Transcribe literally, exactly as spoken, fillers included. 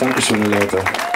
Dankeschön, Leute.